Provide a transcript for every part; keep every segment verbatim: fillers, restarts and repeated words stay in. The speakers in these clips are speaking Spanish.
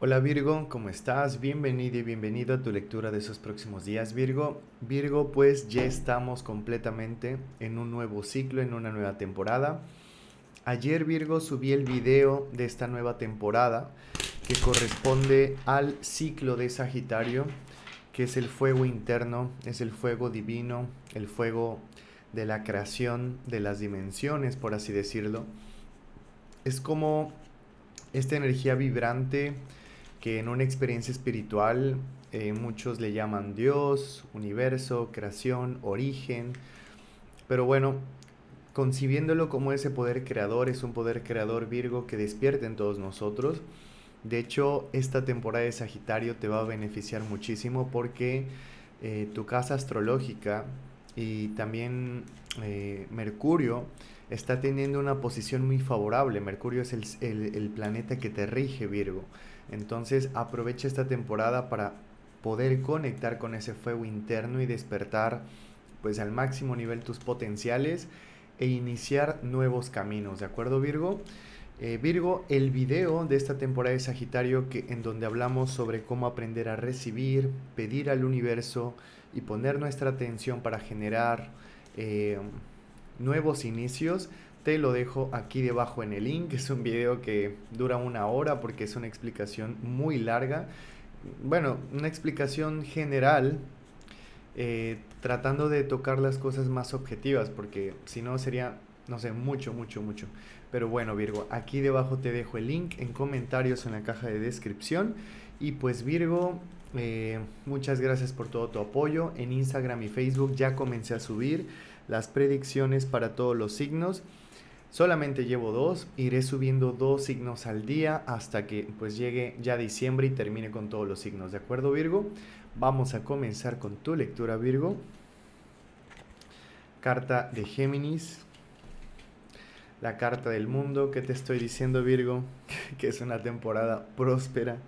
Hola Virgo, ¿cómo estás? Bienvenido y bienvenido a tu lectura de esos próximos días, Virgo. Virgo, pues ya estamos completamente en un nuevo ciclo, en una nueva temporada. Ayer, Virgo, subí el video de esta nueva temporada que corresponde al ciclo de Sagitario, que es el fuego interno, es el fuego divino, el fuego de la creación, de las dimensiones, por así decirlo. Es como esta energía vibrante que en una experiencia espiritual eh, muchos le llaman Dios, universo, creación, origen, pero bueno, concibiéndolo como ese poder creador, es un poder creador, Virgo, que despierta en todos nosotros. De hecho, esta temporada de Sagitario te va a beneficiar muchísimo porque eh, tu casa astrológica y también eh, Mercurio está teniendo una posición muy favorable. Mercurio es el, el, el planeta que te rige, Virgo. Entonces aprovecha esta temporada para poder conectar con ese fuego interno y despertar pues al máximo nivel tus potenciales e iniciar nuevos caminos, ¿de acuerdo, Virgo? Eh, Virgo, el video de esta temporada de Sagitario que, en donde hablamos sobre cómo aprender a recibir, pedir al universo y poner nuestra atención para generar eh, nuevos inicios, te lo dejo aquí debajo en el link. Es un video que dura una hora porque es una explicación muy larga, bueno, una explicación general, eh, tratando de tocar las cosas más objetivas, porque si no sería, no sé, mucho, mucho, mucho. Pero bueno, Virgo, aquí debajo te dejo el link en comentarios, en la caja de descripción. Y pues, Virgo, eh, muchas gracias por todo tu apoyo. En Instagram y Facebook ya comencé a subir las predicciones para todos los signos. Solamente llevo dos, iré subiendo dos signos al día hasta que pues llegue ya diciembre y termine con todos los signos, ¿de acuerdo, Virgo? Vamos a comenzar con tu lectura, Virgo. Carta de Géminis, la carta del mundo. ¿Qué te estoy diciendo, Virgo? Que es una temporada próspera.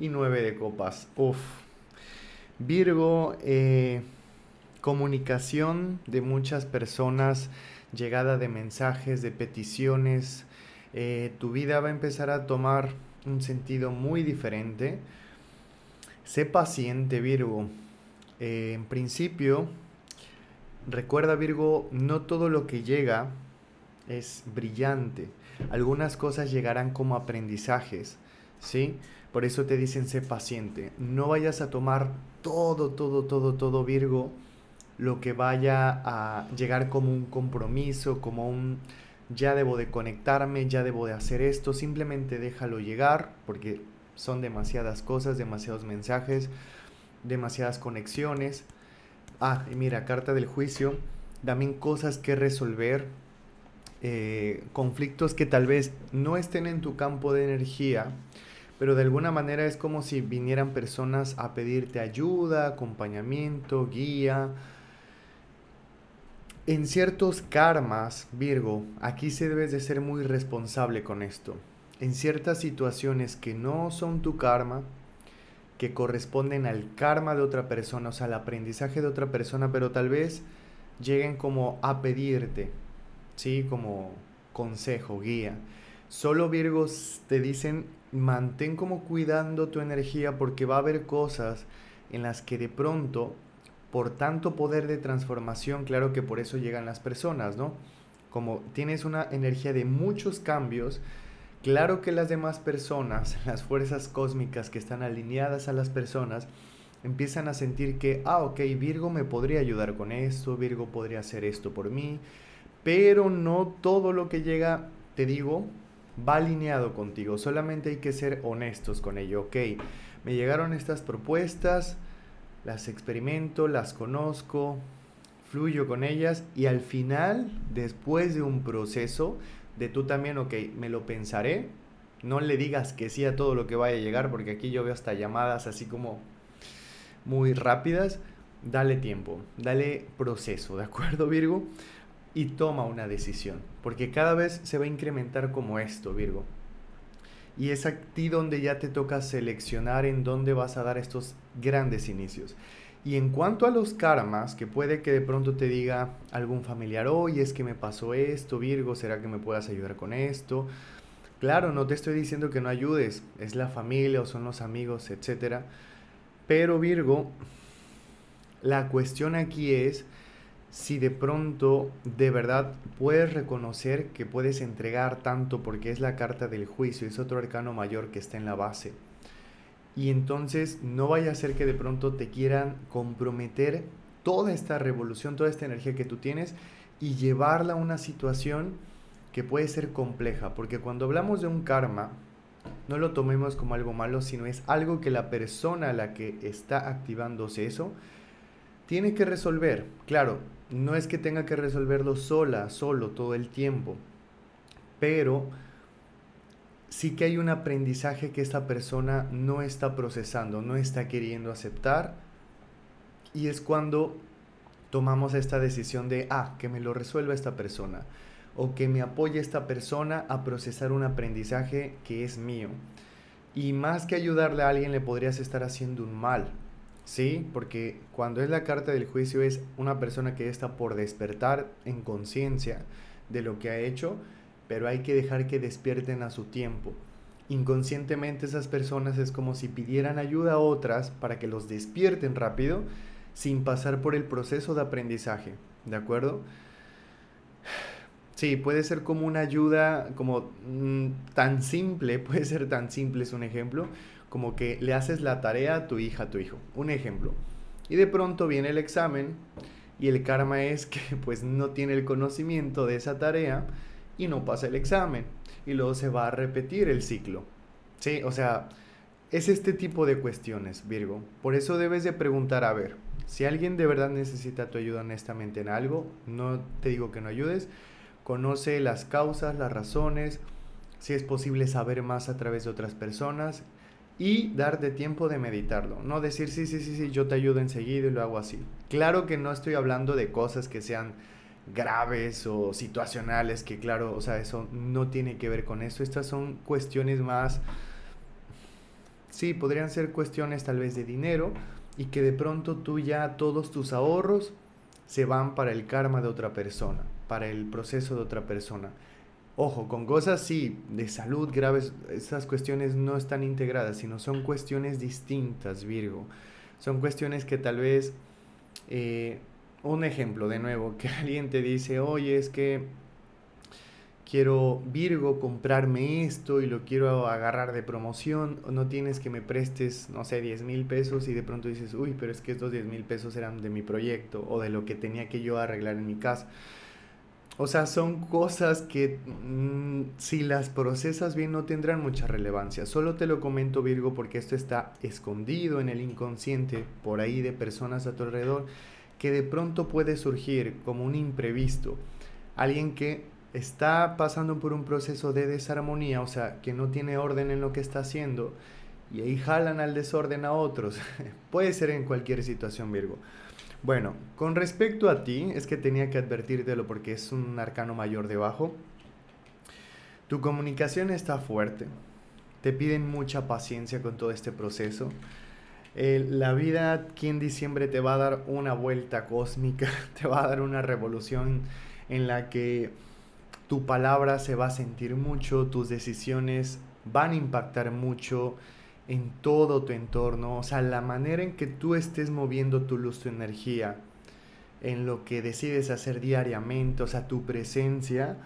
Y nueve de copas, uff. Virgo, eh... comunicación de muchas personas, llegada de mensajes, de peticiones. Eh, tu vida va a empezar a tomar un sentido muy diferente. Sé paciente, Virgo. Eh, en principio, recuerda, Virgo, no todo lo que llega es brillante. Algunas cosas llegarán como aprendizajes, ¿sí? Por eso te dicen sé paciente. No vayas a tomar todo, todo, todo, todo, Virgo, lo que vaya a llegar como un compromiso, como un ya debo de conectarme, ya debo de hacer esto. Simplemente déjalo llegar, porque son demasiadas cosas, demasiados mensajes, demasiadas conexiones. Ah, y mira, carta del juicio, también cosas que resolver, eh, conflictos que tal vez no estén en tu campo de energía, pero de alguna manera es como si vinieran personas a pedirte ayuda, acompañamiento, guía. En ciertos karmas, Virgo, aquí se debes de ser muy responsable con esto. En ciertas situaciones que no son tu karma, que corresponden al karma de otra persona, o sea, al aprendizaje de otra persona, pero tal vez lleguen como a pedirte, ¿sí? Como consejo, guía. Solo, Virgo, te dicen mantén como cuidando tu energía, porque va a haber cosas en las que de pronto, por tanto poder de transformación, claro que por eso llegan las personas, ¿no? Como tienes una energía de muchos cambios, claro que las demás personas, las fuerzas cósmicas que están alineadas a las personas, empiezan a sentir que, ah, ok, Virgo me podría ayudar con esto, Virgo podría hacer esto por mí, pero no todo lo que llega, te digo, va alineado contigo. Solamente hay que ser honestos con ello. Ok, me llegaron estas propuestas, las experimento, las conozco, fluyo con ellas, y al final, después de un proceso, de tú también, ok, me lo pensaré. No le digas que sí a todo lo que vaya a llegar, porque aquí yo veo hasta llamadas así como muy rápidas. Dale tiempo, dale proceso, ¿de acuerdo, Virgo? Y toma una decisión, porque cada vez se va a incrementar como esto, Virgo. Y es a ti donde ya te toca seleccionar en dónde vas a dar estos grandes inicios. Y en cuanto a los karmas, que puede que de pronto te diga algún familiar, oye, es que me pasó esto, Virgo, ¿será que me puedas ayudar con esto? Claro, no te estoy diciendo que no ayudes, es la familia o son los amigos, etcétera. Pero Virgo, la cuestión aquí es si de pronto de verdad puedes reconocer que puedes entregar tanto, porque es la carta del juicio, es otro arcano mayor que está en la base. Y entonces no vaya a ser que de pronto te quieran comprometer toda esta revolución, toda esta energía que tú tienes y llevarla a una situación que puede ser compleja, porque cuando hablamos de un karma, no lo tomemos como algo malo, sino es algo que la persona a la que está activándose eso, tiene que resolver. Claro, no es que tenga que resolverlo sola, solo, todo el tiempo, pero sí que hay un aprendizaje que esta persona no está procesando, no está queriendo aceptar, y es cuando tomamos esta decisión de, ah, que me lo resuelva esta persona, o que me apoye esta persona a procesar un aprendizaje que es mío. Y más que ayudarle a alguien, le podrías estar haciendo un mal, ¿sí? Porque cuando es la carta del juicio, es una persona que está por despertar en conciencia de lo que ha hecho, pero hay que dejar que despierten a su tiempo. Inconscientemente esas personas es como si pidieran ayuda a otras para que los despierten rápido, sin pasar por el proceso de aprendizaje, ¿de acuerdo? Sí, puede ser como una ayuda, como mmm, tan simple, puede ser tan simple, es un ejemplo, como que le haces la tarea a tu hija, a tu hijo, un ejemplo. Y de pronto viene el examen y el karma es que pues no tiene el conocimiento de esa tarea y no pasa el examen. Y luego se va a repetir el ciclo. Sí, o sea, es este tipo de cuestiones, Virgo. Por eso debes de preguntar, a ver, si alguien de verdad necesita tu ayuda honestamente en algo, no te digo que no ayudes, conoce las causas, las razones, si es posible saber más a través de otras personas y darte tiempo de meditarlo. No decir, sí, sí, sí, sí, yo te ayudo enseguida y lo hago así. Claro que no estoy hablando de cosas que sean graves o situacionales, que claro, o sea, eso no tiene que ver con eso. Estas son cuestiones más, sí, podrían ser cuestiones tal vez de dinero y que de pronto tú ya todos tus ahorros se van para el karma de otra persona, para el proceso de otra persona. Ojo, con cosas sí, de salud graves, esas cuestiones no están integradas, sino son cuestiones distintas, Virgo. Son cuestiones que tal vez, eh, un ejemplo de nuevo, que alguien te dice, oye, es que quiero, Virgo, comprarme esto y lo quiero agarrar de promoción, no tienes que me prestes, no sé, diez mil pesos, y de pronto dices, uy, pero es que estos diez mil pesos eran de mi proyecto o de lo que tenía que yo arreglar en mi casa. O sea, son cosas que mmm, si las procesas bien no tendrán mucha relevancia. Solo te lo comento, Virgo, porque esto está escondido en el inconsciente por ahí de personas a tu alrededor que de pronto puede surgir como un imprevisto. Alguien que está pasando por un proceso de desarmonía, o sea, que no tiene orden en lo que está haciendo, y ahí jalan al desorden a otros. Puede ser en cualquier situación, Virgo. Bueno, con respecto a ti, es que tenía que advertírtelo porque es un arcano mayor debajo. Tu comunicación está fuerte, te piden mucha paciencia con todo este proceso. Eh, la vida aquí en diciembre te va a dar una vuelta cósmica, te va a dar una revolución en la que tu palabra se va a sentir mucho, tus decisiones van a impactar mucho en todo tu entorno. O sea, la manera en que tú estés moviendo tu luz, tu energía, en lo que decides hacer diariamente, o sea, tu presencia,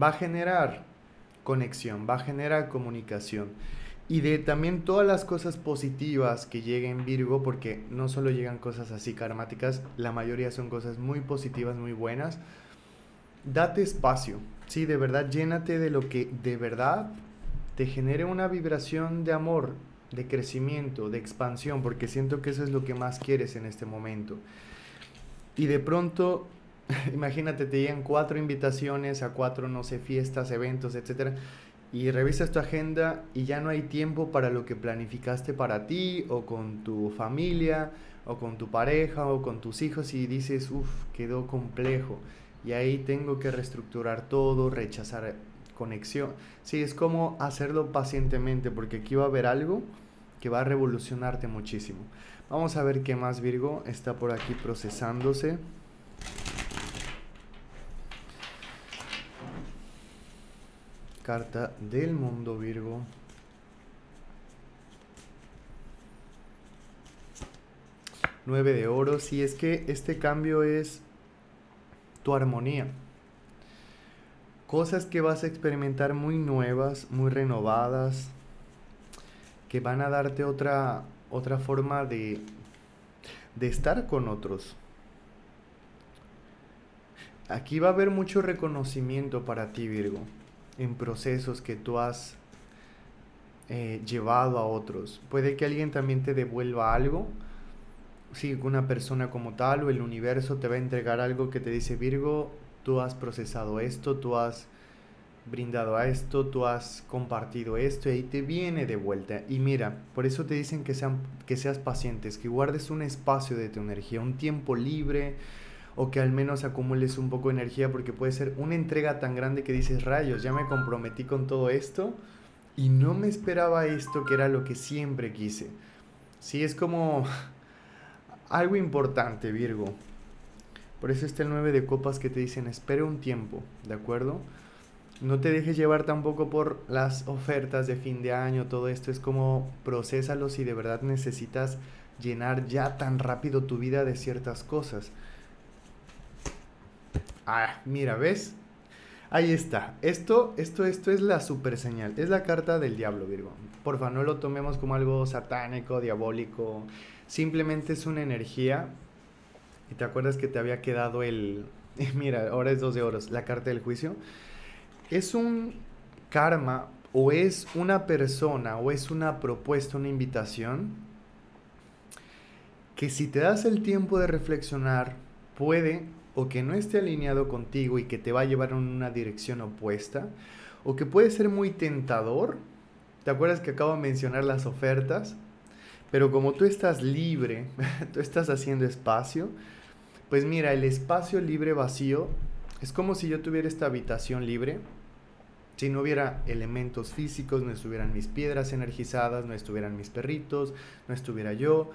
va a generar conexión, va a generar comunicación. Y de también todas las cosas positivas que lleguen, Virgo, porque no solo llegan cosas así karmáticas, la mayoría son cosas muy positivas, muy buenas. Date espacio, sí, de verdad, llénate de lo que de verdad te genere una vibración de amor, de crecimiento, de expansión, porque siento que eso es lo que más quieres en este momento. Y de pronto, imagínate, te llegan cuatro invitaciones a cuatro, no sé, fiestas, eventos, etcétera, y revisas tu agenda y ya no hay tiempo para lo que planificaste para ti, o con tu familia, o con tu pareja, o con tus hijos, y dices, uff, quedó complejo. Y ahí tengo que reestructurar todo, rechazar conexión. Sí, es como hacerlo pacientemente, porque aquí va a haber algo que va a revolucionarte muchísimo. Vamos a ver qué más, Virgo, está por aquí procesándose. carta del mundo Virgo. nueve de oro. Si es que este cambio es tu armonía. Cosas que vas a experimentar muy nuevas, muy renovadas, que van a darte otra, otra forma de, de estar con otros. Aquí va a haber mucho reconocimiento para ti, Virgo, en procesos que tú has eh, llevado a otros. Puede que alguien también te devuelva algo. Sí, una persona como tal o el universo te va a entregar algo que te dice: Virgo, tú has procesado esto, tú has brindado a esto, tú has compartido esto, y ahí te viene de vuelta. Y mira, por eso te dicen que, sean, que seas pacientes, que guardes un espacio de tu energía, un tiempo libre, o que al menos acumules un poco de energía, porque puede ser una entrega tan grande que dices: rayos, ya me comprometí con todo esto y no me esperaba esto, que era lo que siempre quise. Sí, es como algo importante, Virgo. Por eso está el nueve de copas, que te dicen: espera un tiempo, ¿de acuerdo? No te dejes llevar tampoco por las ofertas de fin de año, todo esto es como procésalo si de verdad necesitas llenar ya tan rápido tu vida de ciertas cosas. Ah, mira, ¿ves? Ahí está. Esto, esto, esto es la super señal. Es la carta del diablo, Virgo. Porfa, no lo tomemos como algo satánico, diabólico. Simplemente es una energía. Y te acuerdas que te había quedado el... Mira, ahora es dos de oros. La carta del juicio. Es un karma, o es una persona, o es una propuesta, una invitación, que si te das el tiempo de reflexionar, puede o que no esté alineado contigo y que te va a llevar en una dirección opuesta, o que puede ser muy tentador. ¿Te acuerdas que acabo de mencionar las ofertas? Pero como tú estás libre, tú estás haciendo espacio, pues mira, el espacio libre vacío. Es como si yo tuviera esta habitación libre, si no hubiera elementos físicos, no estuvieran mis piedras energizadas, no estuvieran mis perritos, no estuviera yo,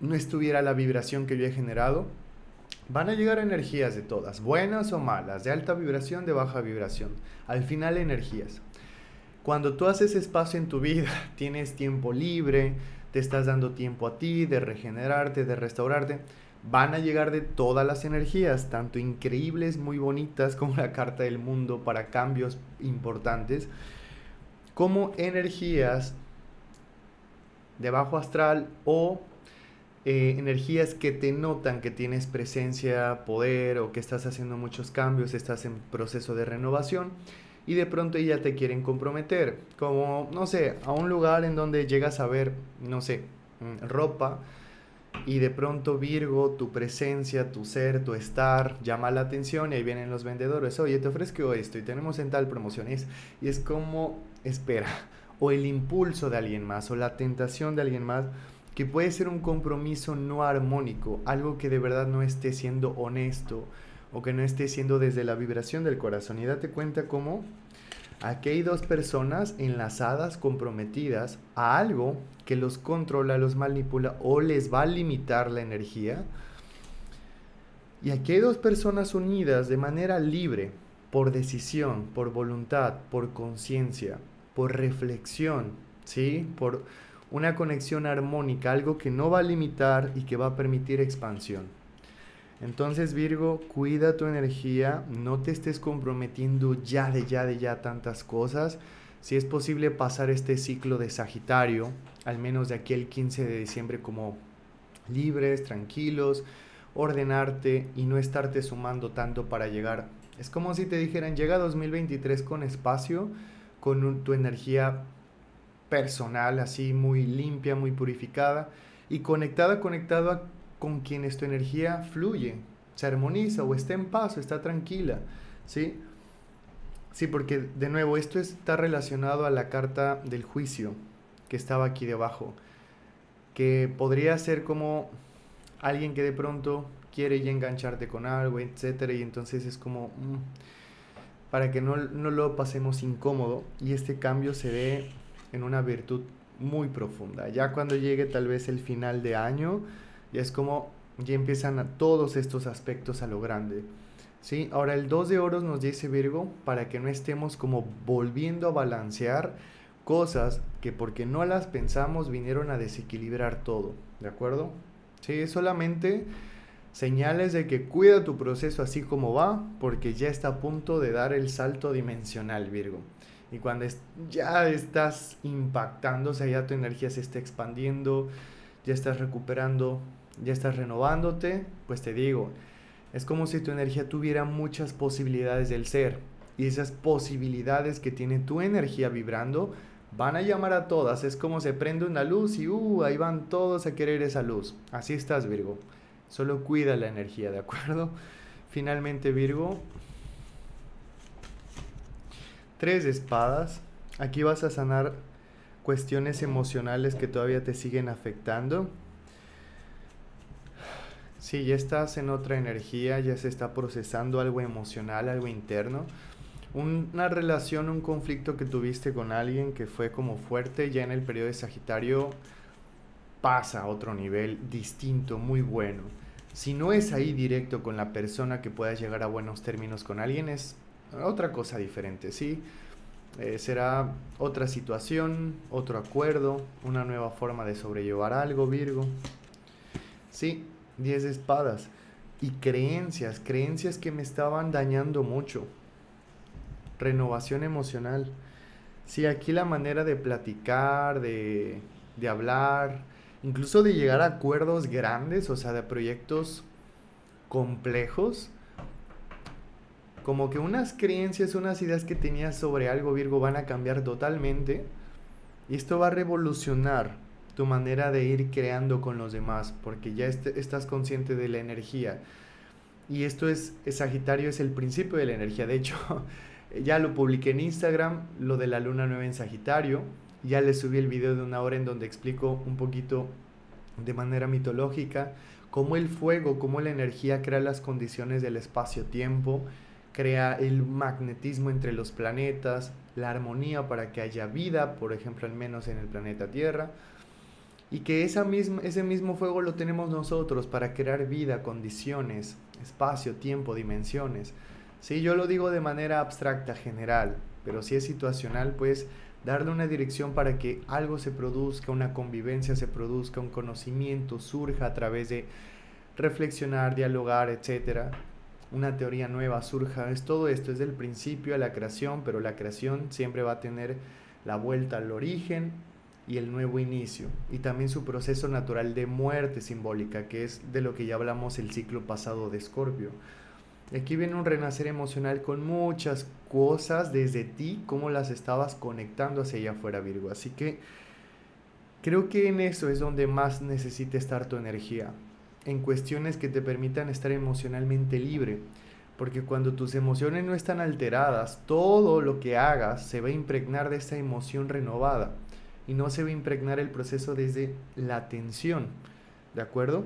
no estuviera la vibración que yo he generado. Van a llegar energías de todas, buenas o malas, de alta vibración, de baja vibración, al final energías. Cuando tú haces espacio en tu vida, tienes tiempo libre, te estás dando tiempo a ti, de regenerarte, de restaurarte. Van a llegar de todas las energías, tanto increíbles, muy bonitas, como la carta del mundo para cambios importantes, como energías de bajo astral o eh, energías que te notan que tienes presencia, poder, o que estás haciendo muchos cambios, estás en proceso de renovación y de pronto ya te quieren comprometer, como, no sé, a un lugar en donde llegas a ver, no sé, ropa. Y de pronto, Virgo, tu presencia, tu ser, tu estar, llama la atención y ahí vienen los vendedores. Oye, te ofrezco esto y tenemos en tal promoción. Y es, y es como, espera, o el impulso de alguien más, o la tentación de alguien más, que puede ser un compromiso no armónico, algo que de verdad no esté siendo honesto o que no esté siendo desde la vibración del corazón. Y date cuenta cómo aquí hay dos personas enlazadas, comprometidas a algo que los controla, los manipula o les va a limitar la energía. Y aquí hay dos personas unidas de manera libre, por decisión, por voluntad, por conciencia, por reflexión, ¿sí? Por una conexión armónica, algo que no va a limitar y que va a permitir expansión. Entonces, Virgo, cuida tu energía, no te estés comprometiendo ya de ya de ya tantas cosas. Si es posible pasar este ciclo de Sagitario, al menos de aquí el quince de diciembre, como libres, tranquilos, ordenarte y no estarte sumando tanto para llegar. Es como si te dijeran: llega dos mil veintitrés con espacio, con un, tu energía personal así muy limpia, muy purificada y conectada, conectado a con quienes tu energía fluye, se armoniza o está en paz, o está tranquila, ¿sí? Sí, porque de nuevo esto está relacionado a la carta del juicio que estaba aquí debajo, que podría ser como alguien que de pronto quiere ya engancharte con algo, etcétera, y entonces es como mmm, para que no, no lo pasemos incómodo, y este cambio se dé en una virtud muy profunda. Ya cuando llegue tal vez el final de año, y es como ya empiezan a todos estos aspectos a lo grande. ¿sí? Ahora el dos de oros nos dice Virgo, para que no estemos como volviendo a balancear cosas que porque no las pensamos vinieron a desequilibrar todo, ¿de acuerdo? Sí, solamente señales de que cuida tu proceso así como va, porque ya está a punto de dar el salto dimensional, Virgo. Y cuando es, ya estás impactando, o sea, ya tu energía se está expandiendo, ya estás recuperando, ya estás renovándote, pues te digo, es como si tu energía tuviera muchas posibilidades del ser. Y esas posibilidades que tiene tu energía vibrando van a llamar a todas. Es como se prende una luz y uh, ahí van todos a querer esa luz. Así estás, Virgo. Solo cuida la energía, ¿de acuerdo? Finalmente, Virgo... Tres de espadas, aquí vas a sanar cuestiones emocionales que todavía te siguen afectando. Sí, ya estás en otra energía, ya se está procesando algo emocional, algo interno. Una relación, un conflicto que tuviste con alguien que fue como fuerte, ya en el periodo de Sagitario pasa a otro nivel distinto, muy bueno. Si no es ahí directo con la persona que puedas llegar a buenos términos con alguien, es... otra cosa diferente, ¿sí? Eh, será otra situación, otro acuerdo, una nueva forma de sobrellevar algo, Virgo. Sí, diez de espadas. Y creencias, creencias que me estaban dañando mucho. Renovación emocional. Sí, aquí la manera de platicar, de, de hablar, incluso de llegar a acuerdos grandes, o sea, de proyectos complejos. Como que unas creencias, unas ideas que tenías sobre algo, Virgo, van a cambiar totalmente. Y esto va a revolucionar tu manera de ir creando con los demás, porque ya est- estás consciente de la energía. Y esto es, es Sagitario, es el principio de la energía. De hecho, ya lo publiqué en Instagram, lo de la luna nueva en Sagitario. Ya les subí el video de una hora en donde explico un poquito de manera mitológica cómo el fuego, cómo la energía crea las condiciones del espacio-tiempo, crea el magnetismo entre los planetas, la armonía para que haya vida, por ejemplo, al menos en el planeta Tierra, y que esa misma, ese mismo fuego lo tenemos nosotros para crear vida, condiciones, espacio, tiempo, dimensiones. Sí, yo lo digo de manera abstracta, general, pero si es situacional, pues darle una dirección para que algo se produzca, una convivencia se produzca, un conocimiento surja a través de reflexionar, dialogar, etcétera. Una teoría nueva surja, es todo esto, es del principio a la creación, pero la creación siempre va a tener la vuelta al origen y el nuevo inicio, y también su proceso natural de muerte simbólica, que es de lo que ya hablamos el ciclo pasado de Escorpio. Aquí viene un renacer emocional con muchas cosas desde ti, cómo las estabas conectando hacia allá afuera, Virgo, así que creo que en eso es donde más necesita estar tu energía, en cuestiones que te permitan estar emocionalmente libre, porque cuando tus emociones no están alteradas, todo lo que hagas se va a impregnar de esa emoción renovada y no se va a impregnar el proceso desde la tensión, ¿de acuerdo?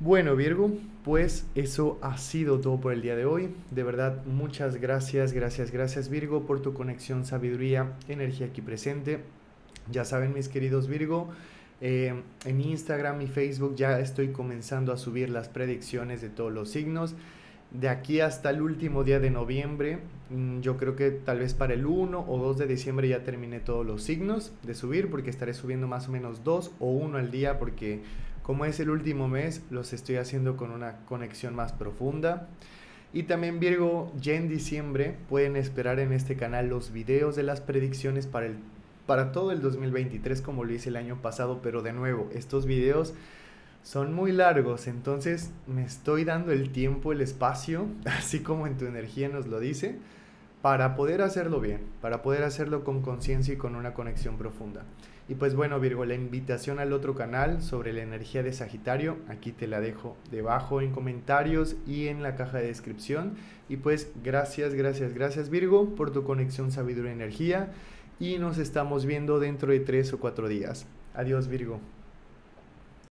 Bueno, Virgo, pues eso ha sido todo por el día de hoy. De verdad, muchas gracias, gracias, gracias, Virgo, por tu conexión, sabiduría, energía aquí presente. Ya saben, mis queridos Virgo, Eh, en Instagram y Facebook ya estoy comenzando a subir las predicciones de todos los signos. De aquí hasta el último día de noviembre, yo creo que tal vez para el uno o dos de diciembre ya terminé todos los signos de subir, porque estaré subiendo más o menos dos o uno al día, porque como es el último mes, los estoy haciendo con una conexión más profunda. Y también, Virgo, ya en diciembre pueden esperar en este canal los videos de las predicciones para el para todo el dos mil veintitrés, como lo hice el año pasado, pero de nuevo, estos videos son muy largos, entonces me estoy dando el tiempo, el espacio, así como en tu energía nos lo dice, para poder hacerlo bien, para poder hacerlo con conciencia y con una conexión profunda. Y pues bueno, Virgo, la invitación al otro canal sobre la energía de Sagitario, aquí te la dejo debajo en comentarios y en la caja de descripción. Y pues gracias, gracias, gracias, Virgo, por tu conexión, sabiduría, energía. Y nos estamos viendo dentro de tres o cuatro días. Adiós, Virgo.